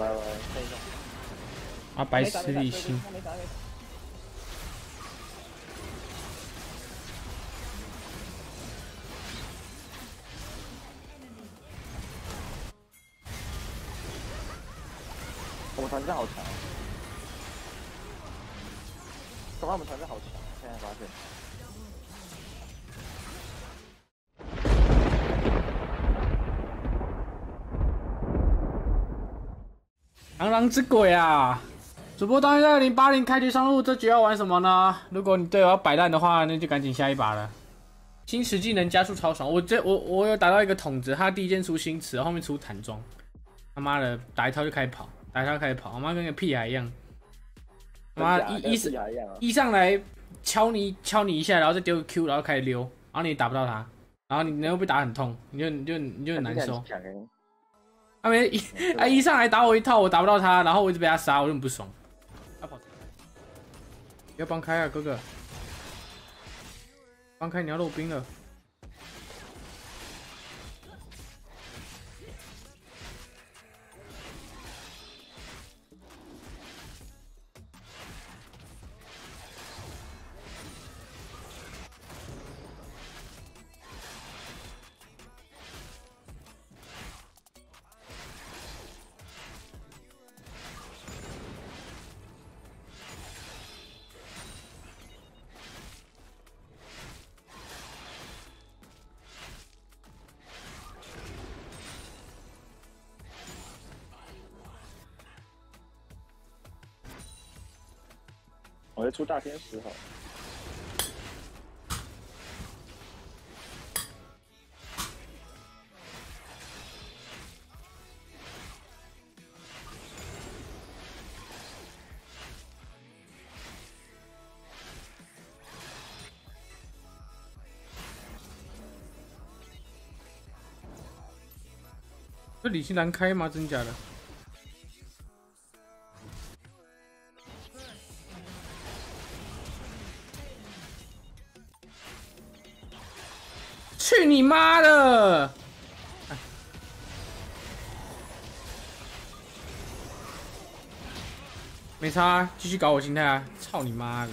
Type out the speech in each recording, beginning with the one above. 来来，看一下。啊，白痴立心。我们团战好强，怎么我们团战好强？现在发现。 螳螂之鬼啊！主播当月在2080开局上路，这局要玩什么呢？如果你队友要摆烂的话，那就赶紧下一把了。新词技能加速超爽，我有打到一个筒子，他第一件出新词，后面出弹装。他妈的，打一套就开始跑，打一套开始跑，他妈跟个屁孩一样。他妈一上来敲你一下，然后再丢个 Q， 然后开始溜，然后你打不到他，然后你又被打很痛，你就很难受。 他一上来打我一套，我打不到他，然后我一直被他杀，我就很不爽。他跑，不要帮开啊，哥哥！帮开你要漏兵了。我要出大天使好。这李信难开吗？真假的？ 去你妈的！没差、啊，继续搞我心态啊！操你妈的！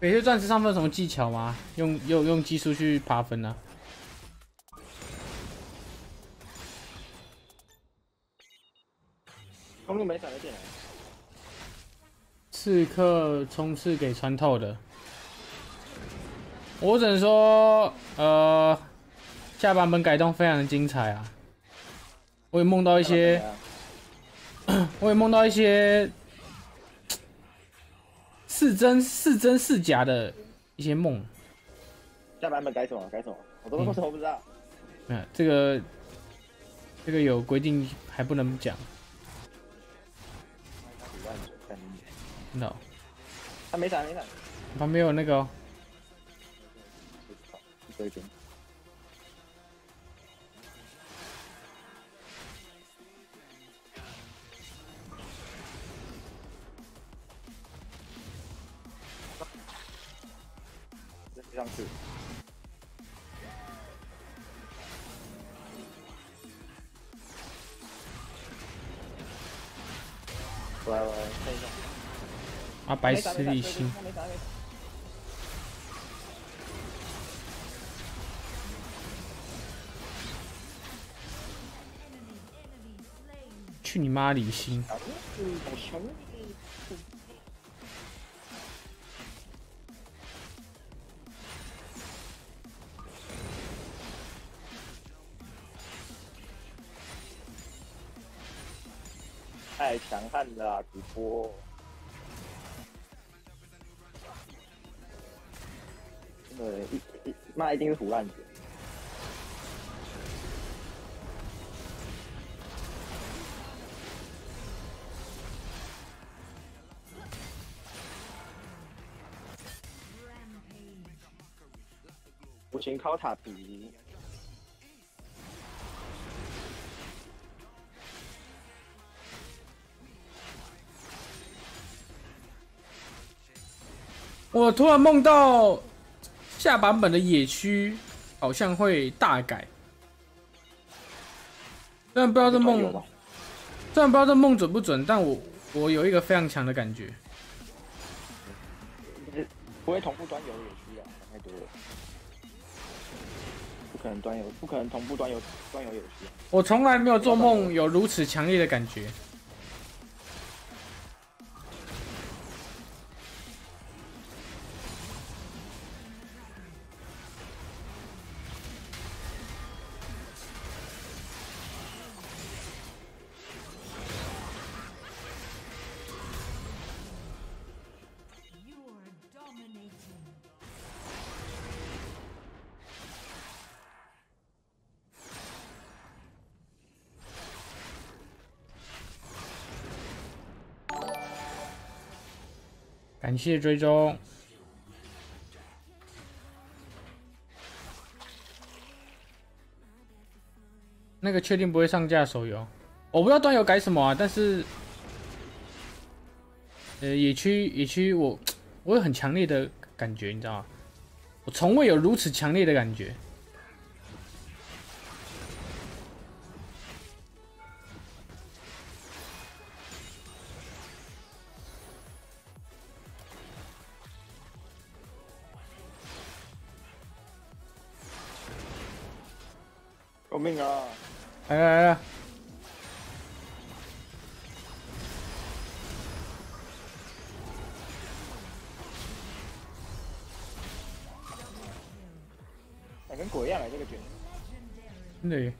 翡翠钻石上分有什么技巧吗？用技术去爬分啊！公路没闪的进来，刺客冲刺给穿透的。 我只能说，下版本改动非常的精彩啊！我也梦到一些，似真似假的一些梦。下版本改什么？我不知道。嗯，这个有规定还不能讲。No。他没闪，旁边有那个、哦。 上去。来来，看一下。啊，白痴立心。 去你妈李欣！太强悍了、啊，主播！对，那一定是腐烂姐。 全靠塔皮。我突然梦到下版本的野区好像会大改，但不知道这梦，虽然不知道这梦准不准，但我有一个非常强的感觉。不会同步端游也需要，太多了。不可能端游，不可能同步端游，端游也需要。我从来没有做梦有如此强烈的感觉。 感谢追踪。那个确定不会上架手游，我不知道端游改什么啊，但是，野区我有很强烈的感觉，你知道吗？我从未有如此强烈的感觉。 救命啊！来了来了！哎，跟鬼一样来这个卷，真的。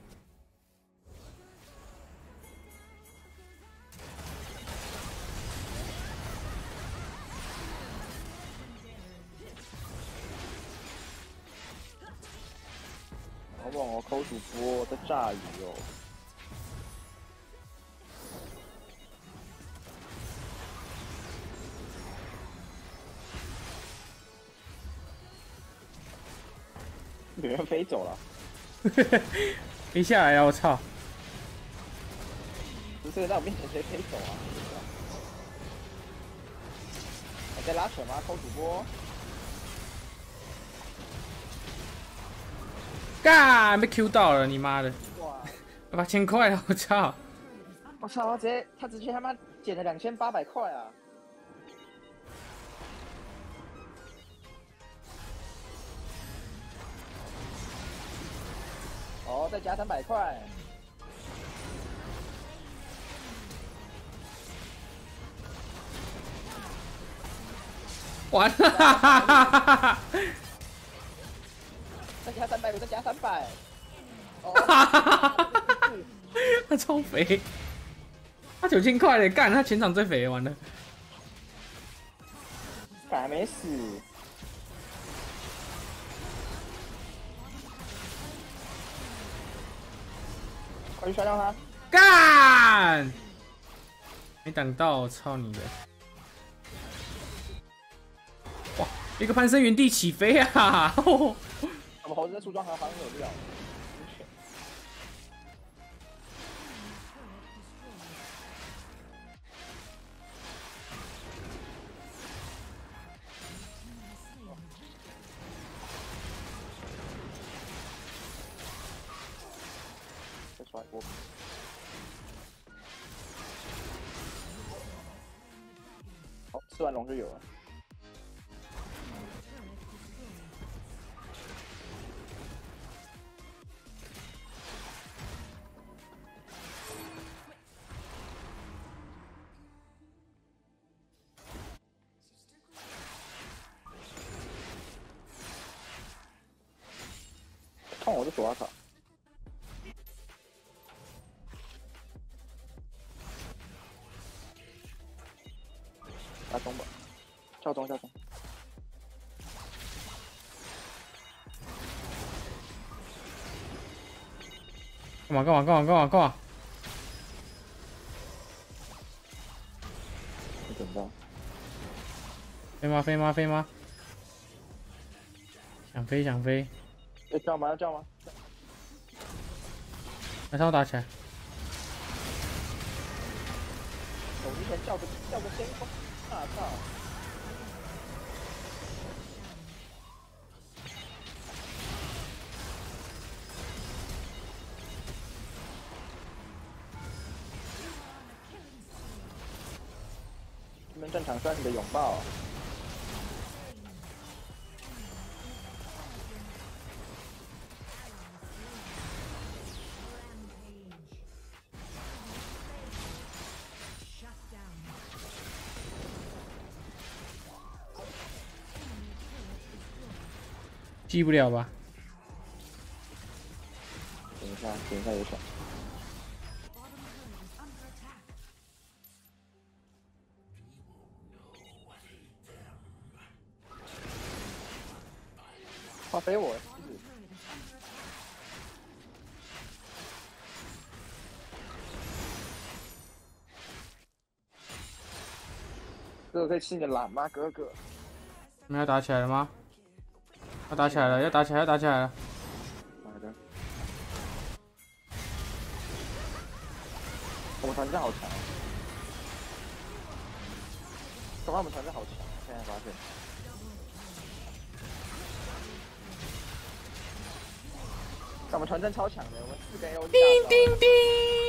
好猛哦！抠主播，我在炸鱼哦！有人飞走了，飞下来啊！我操！不是，在我面前谁飞走啊？还在拉扯吗？抠主播？ 嘎！被 Q 到了，你妈的！哇，8000块了，我操！我操！他直接他妈减了2800块啊！哦，再加300块。完了！哈哈哈哈！ 再加300，我再加300。他超肥，他9000块嘞，干他全场最肥，完了。还没死。快去杀掉他！干！没挡到，我操你的！哇，一个攀升原地起飞啊！我猴子在出装好像有料，再甩锅。好，吃完龙就有了。 看我的左卡，打中吧，跳中跳中。干嘛？没等到。飞吗？想飞。 要叫吗？马上打起来！我之前叫个先锋，大操！正常算你的拥抱。记不了吧？等一下有闪。 化肥我，哥哥可以吃你的懒吗？哥哥，你们要打起来了吗？要打起来了！要打起来了！好的。我们团战好强！刚刚我们团战好强！现在发现。 我们团战超强的，我们4个 AOE。叮叮叮。